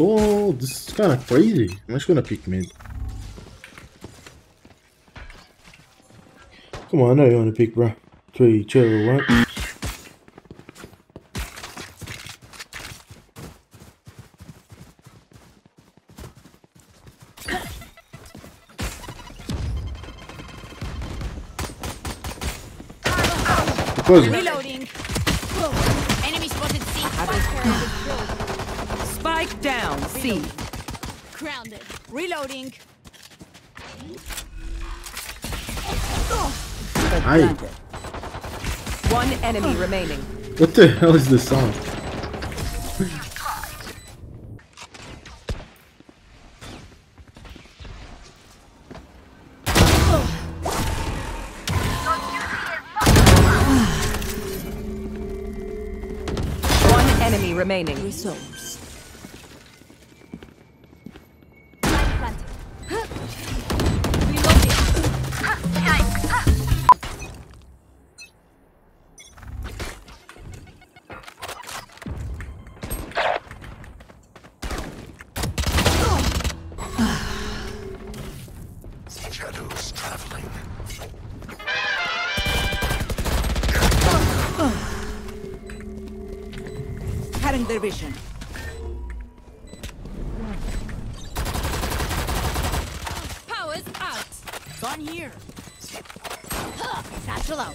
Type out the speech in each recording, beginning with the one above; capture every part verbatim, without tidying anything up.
Oh, this is kind of crazy. I'm just gonna pick mid. Come on, I know you wanna pick, bro. Three, two, one. Reloading. Oh. Enemy spotted C. Spike down C. Grounded. Reloading. Hi. One enemy oh. remaining. What the hell is this song? Enemy remaining. Resource. Shadows traveling. Their vision. Powers out. Gone here. Satchel out. Satchel out.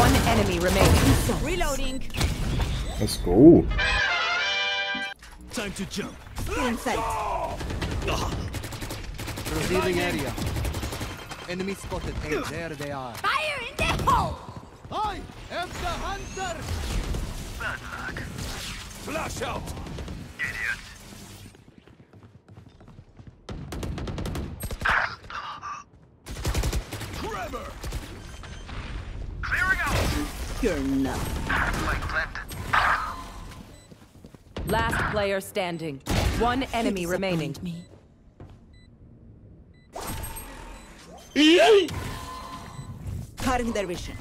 One enemy remaining. Reloading. Let's go. Time to jump. Stay in sight. Revealing area. Enemy spotted. And there they are. Fire in the hole. I am the hunter. Bad luck. Flash out! Idiot! Trevor! Clearing out! You're not. Last player standing. One enemy remaining. Me. Cutting their vision.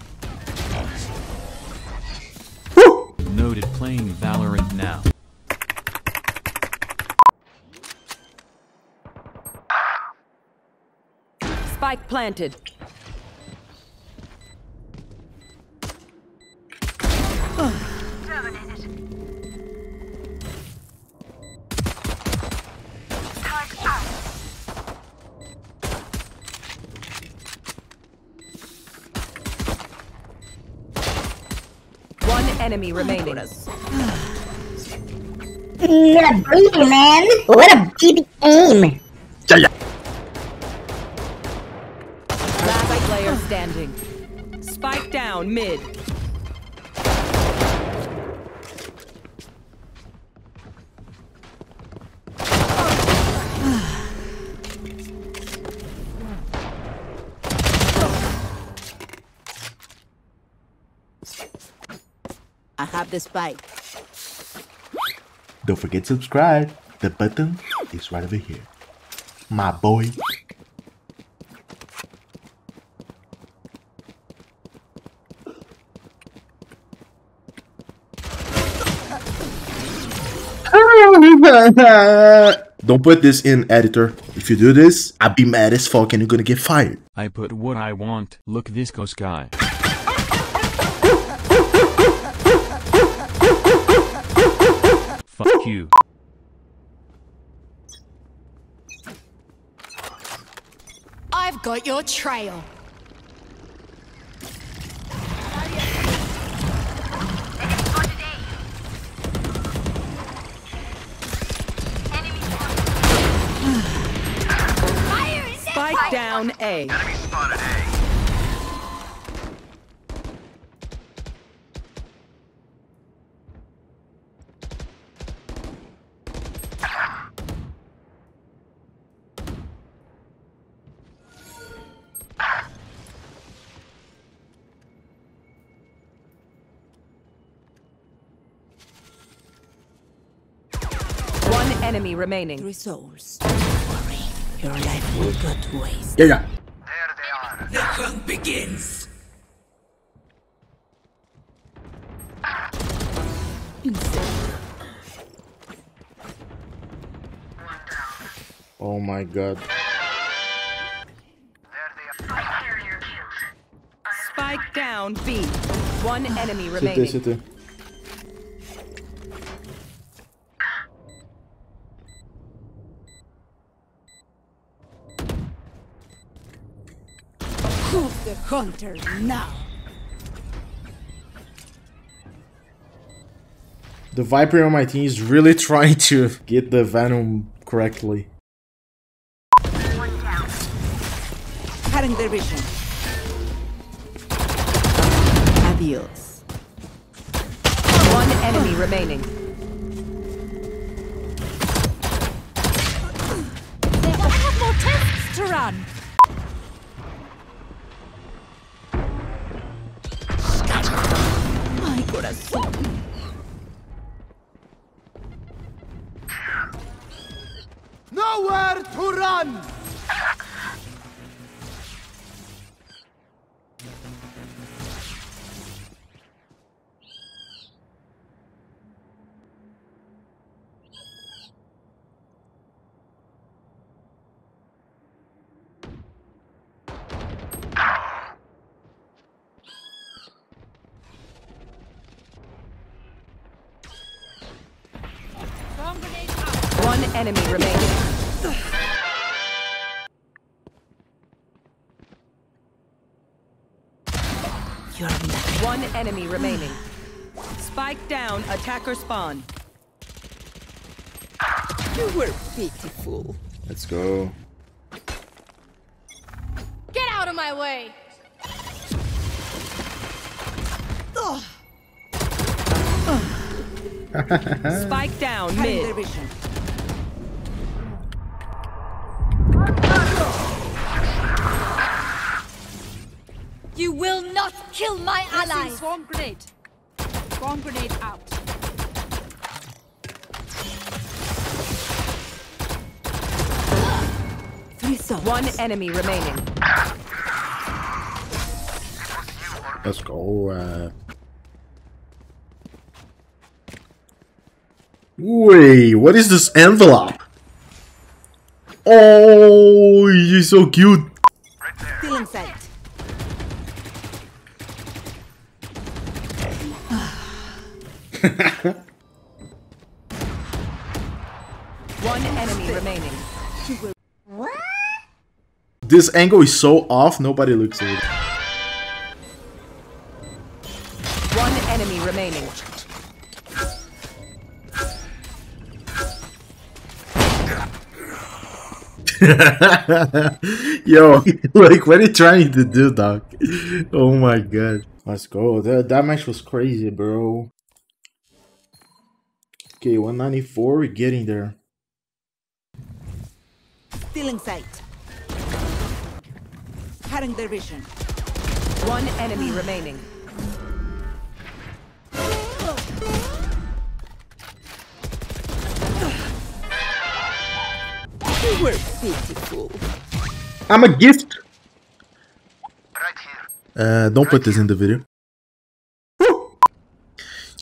Noted playing Valorant now. Spike planted. Enemy remaining. What a baby, man! What a baby aim! Last player standing. Spike down mid. I have the spike. Don't forget to subscribe. The button is right over here. My boy. Don't put this in, editor. If you do this, I'll be mad as fuck and you're gonna get fired. I put what I want. Look this ghost guy. Fuck you. I've got your trail. Fire is spike down A. Enemy spotted A. Enemy remaining. Resource. Don't worry, your life will go to waste. Yeah, yeah. There they are. The hunt begins. Insane. Oh my god. Spike down B. One enemy remaining. City, city. Who's the hunter now? The Viper on my team is really trying to get the Venom correctly. One down. Cutting their vision. Adios. One enemy remaining. I have more tests to run. My corazón. Nowhere to run! One enemy remaining. One enemy remaining. Spike down, attacker spawn. You were beautiful. Let's go. Get out of my way. Spike down mid. You will not kill my ally! Swarm grenade. Swarm grenade out. Three souls. One enemy remaining. Let's go. Uh... Wait, what is this envelope? Oh, you're so cute. Still inside. One enemy remaining. What? This angle is so off, nobody looks at it. One enemy remaining. Yo, like, what are you trying to do, dog? Oh my god. Let's go. That, that match was crazy, bro. Okay, one ninety-four, we're getting there. Still in sight. Cutting their vision. One enemy remaining. You were beautiful. I'm a gift. Right here. Uh, don't right put this in the video.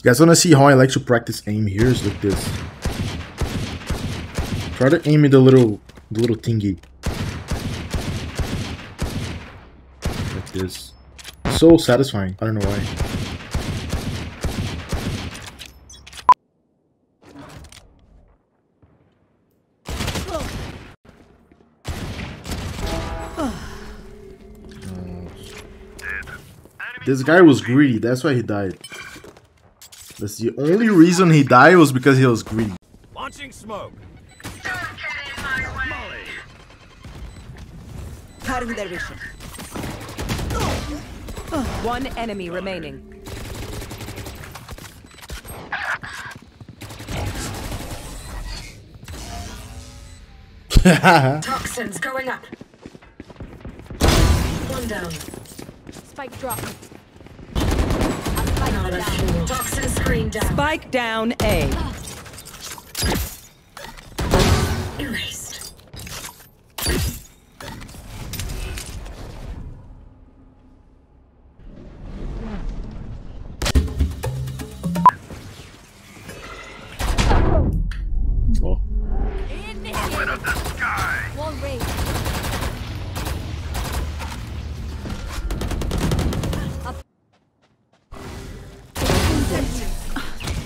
You guys wanna see how I like to practice aim here? Is like this. Try to aim at the little, the little thingy. Like this. So satisfying. I don't know why. This guy was greedy. That's why he died. That's the only reason he died was because he was greedy. Launching smoke. Don't get in my way. Cutting their vision. One enemy remaining. Toxins going up. One down. Spike drop. Down. Toxin screen down. Spike down A. Erased. Oh. In the sky.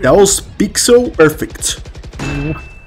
That was pixel perfect.